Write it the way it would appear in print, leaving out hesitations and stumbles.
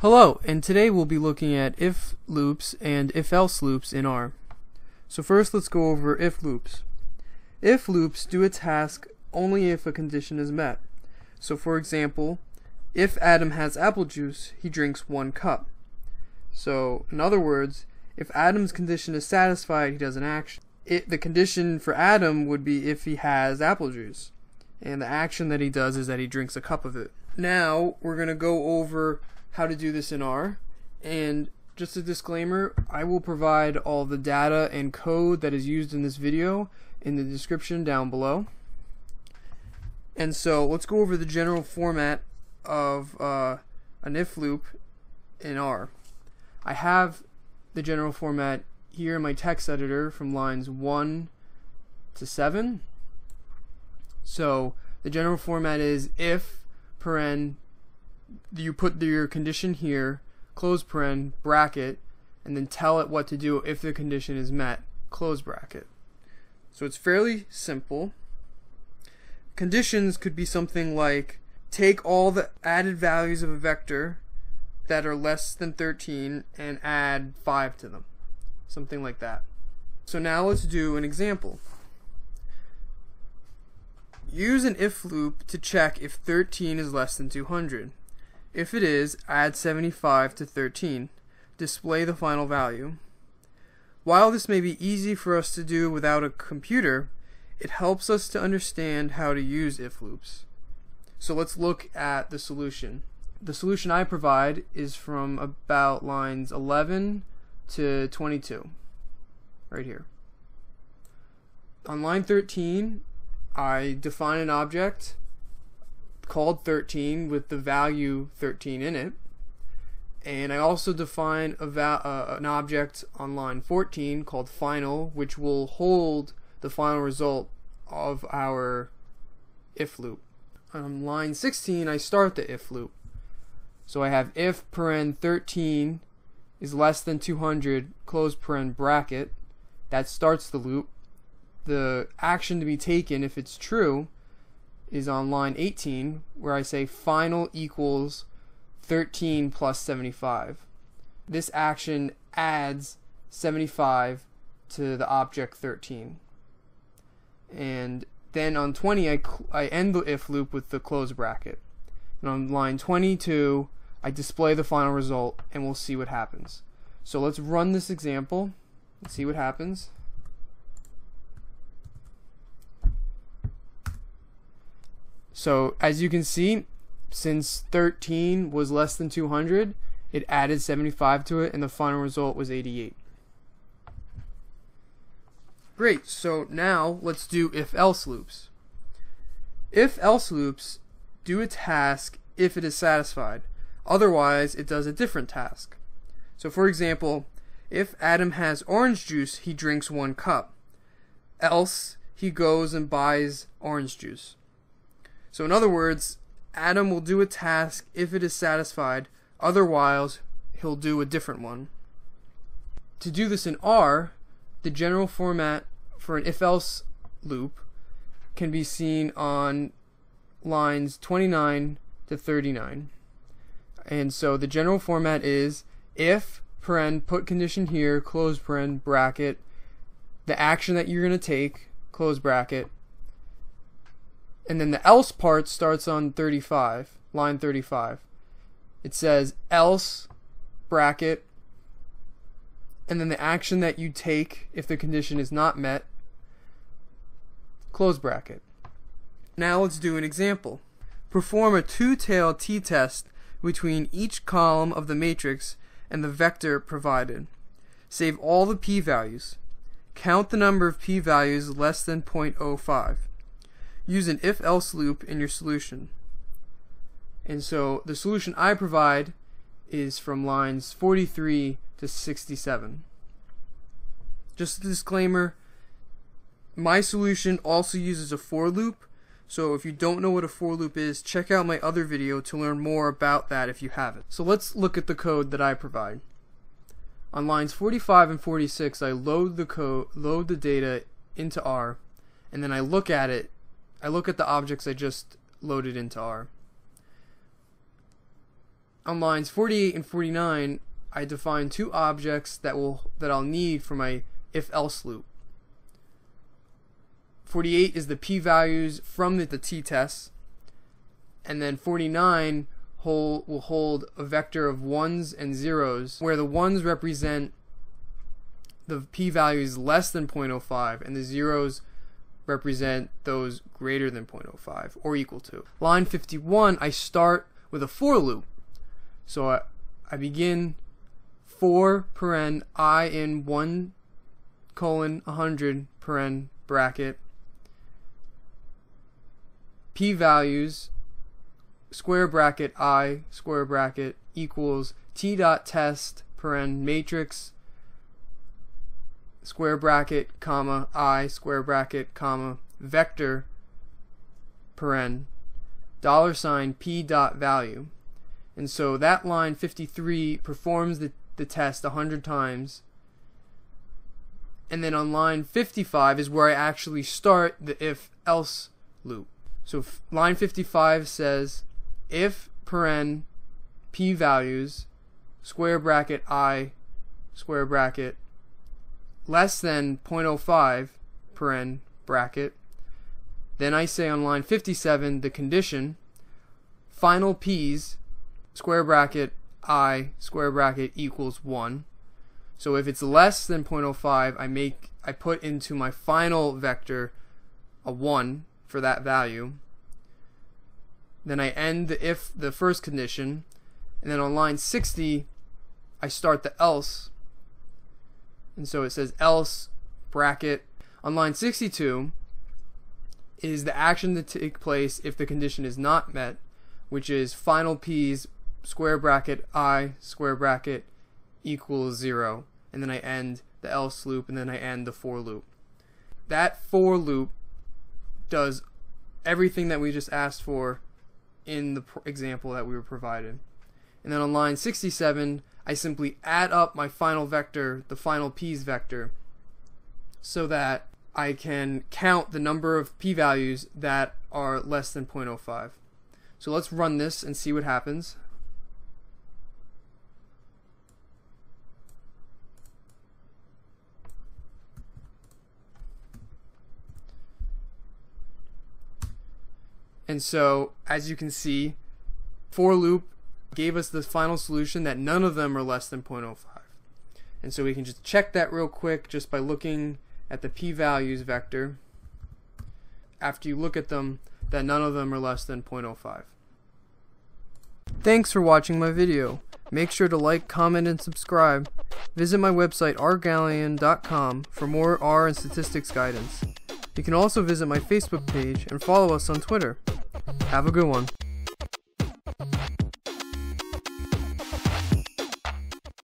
Hello, and today we'll be looking at if loops and if-else loops in R. So first let's go over if loops. If loops do a task only if a condition is met. So for example, if Adam has apple juice, he drinks 1 cup. So in other words, if Adam's condition is satisfied, he does an action. The condition for Adam would be if he has apple juice, and the action that he does is that he drinks a cup of it. Now we're going to go over how to do this in R, and just a disclaimer, I will provide all the data and code that is used in this video in the description down below. And so let's go over the general format of an if loop in R. I have the general format here in my text editor from lines 1 to 7. So the general format is if, paren, you put your condition here, close paren, bracket, and then tell it what to do if the condition is met, close bracket. So it's fairly simple. Conditions could be something like take all the added values of a vector that are less than 13 and add 5 to them, something like that. So now let's do an example. Use an if loop to check if 13 is less than 200. If it is, add 75 to 13. Display the final value. While this may be easy for us to do without a computer, it helps us to understand how to use if loops. So let's look at the solution. The solution I provide is from about lines 11 to 22, right here. On line 13, I define an object called 13 with the value 13 in it, and I also define an object on line 14 called final, which will hold the final result of our if loop. On line 16, I start the if loop. So I have if paren 13 is less than 200, close paren, bracket. That starts the loop. The action to be taken, if it's true, is on line 18, where I say final equals 13 plus 75. This action adds 75 to the object 13. And then on 20, I end the if loop with the close bracket. And on line 22, I display the final result, and we'll see what happens. So let's run this example and see what happens. So as you can see, since 13 was less than 200, it added 75 to it, and the final result was 88. Great, so now let's do if-else loops. If-else loops do a task if it is satisfied. Otherwise, it does a different task. So for example, if Adam has orange juice, he drinks 1 cup. Else, he goes and buys orange juice. So in other words, Adam will do a task if it is satisfied. Otherwise, he'll do a different one. To do this in R, the general format for an if-else loop can be seen on lines 29 to 39. And so the general format is if, paren, put condition here, close paren, bracket, the action that you're going to take, close bracket, and then the else part starts on 35, line 35. It says else, bracket, and then the action that you take if the condition is not met, close bracket. Now let's do an example. Perform a two-tailed t-test between each column of the matrix and the vector provided. Save all the p-values. Count the number of p-values less than 0.05. Use an if-else loop in your solution. And so the solution I provide is from lines 43 to 67. Just a disclaimer, my solution also uses a for loop. So if you don't know what a for loop is, check out my other video to learn more about that if you haven't. So let's look at the code that I provide. On lines 45 and 46, I load the data into R, and then I look at it. I look at the objects I just loaded into R. on lines 48 and 49, I define two objects that I'll need for my if-else loop. 48 is the p-values from the t-test, and then 49 will hold a vector of 1s and 0s, where the 1s represent the p-values less than 0.05, and the 0s represent those greater than 0.05 or equal to. Line 51, I start with a for loop. So I begin for paren I in 1:100 paren bracket p-values square bracket I square bracket equals t dot test paren matrix square bracket comma I square bracket comma vector paren $ p dot value. And so that line 53 performs the test 100 times, and then on line 55 is where I actually start the if else loop. So line 55 says if paren p values square bracket I square bracket less than 0.05 paren bracket, then I say on line 57 the condition final p's square bracket I square bracket equals 1. So if it's less than 0.05, I put into my final vector a 1 for that value. Then I end the if the first condition, and then on line 60 I start the else. And so it says else bracket. On line 62 is the action to take place if the condition is not met, which is final p's square bracket I square bracket equals 0. And then I end the else loop, and then I end the for loop. That for loop does everything that we just asked for in the example that we were provided. And then on line 67 I simply add up my final vector, the final p's vector, so that I can count the number of p-values that are less than 0.05. So let's run this and see what happens. And so, as you can see, for loop gave us the final solution that none of them are less than 0.05. And so we can just check that real quick just by looking at the p-values vector. After you look at them, that none of them are less than 0.05. Thanks for watching my video. Make sure to like, comment, and subscribe. Visit my website RGalleon.com for more R and statistics guidance. You can also visit my Facebook page and follow us on Twitter. Have a good one.